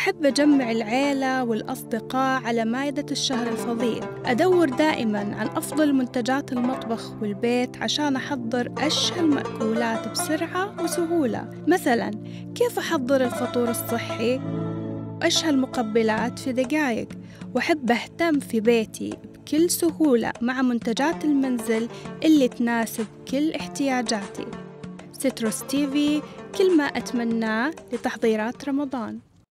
أحب أجمع العيلة والأصدقاء على مائدة الشهر الفضيل. أدور دائماً عن أفضل منتجات المطبخ والبيت عشان أحضر أشهى المأكولات بسرعة وسهولة. مثلاً كيف أحضر الفطور الصحي؟ أشهى المقبلات في دقائق. وأحب أهتم في بيتي بكل سهولة مع منتجات المنزل اللي تناسب كل احتياجاتي. CitrussTV، كل ما أتمناه لتحضيرات رمضان.